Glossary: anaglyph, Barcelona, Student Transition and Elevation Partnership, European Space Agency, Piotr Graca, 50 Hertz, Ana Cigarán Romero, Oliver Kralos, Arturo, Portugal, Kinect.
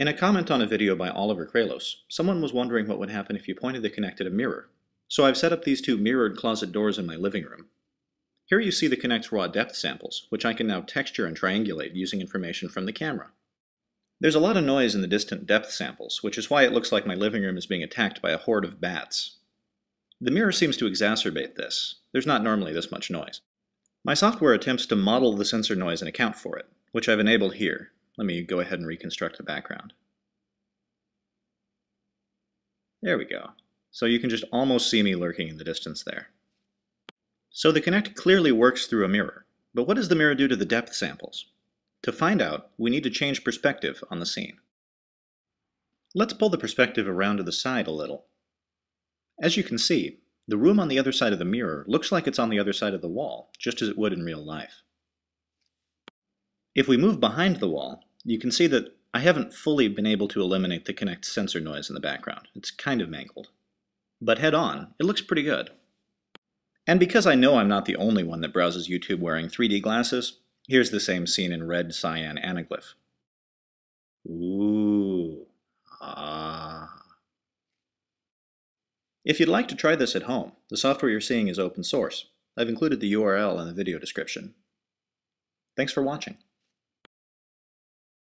In a comment on a video by Oliver Kralos, someone was wondering what would happen if you pointed the Kinect at a mirror. So I've set up these two mirrored closet doors in my living room. Here you see the Kinect's raw depth samples, which I can now texture and triangulate using information from the camera. There's a lot of noise in the distant depth samples, which is why it looks like my living room is being attacked by a horde of bats. The mirror seems to exacerbate this. There's not normally this much noise. My software attempts to model the sensor noise and account for it, which I've enabled here. Let me go ahead and reconstruct the background. There we go. So you can just almost see me lurking in the distance there. So the Kinect clearly works through a mirror, but what does the mirror do to the depth samples? To find out, we need to change perspective on the scene. Let's pull the perspective around to the side a little. As you can see, the room on the other side of the mirror looks like it's on the other side of the wall, just as it would in real life. If we move behind the wall, you can see that I haven't fully been able to eliminate the Kinect sensor noise in the background. It's kind of mangled. But head on, it looks pretty good. And because I know I'm not the only one that browses YouTube wearing 3D glasses, here's the same scene in red cyan anaglyph. Ooh. Ah. If you'd like to try this at home, the software you're seeing is open source. I've included the URL in the video description. Thanks for watching.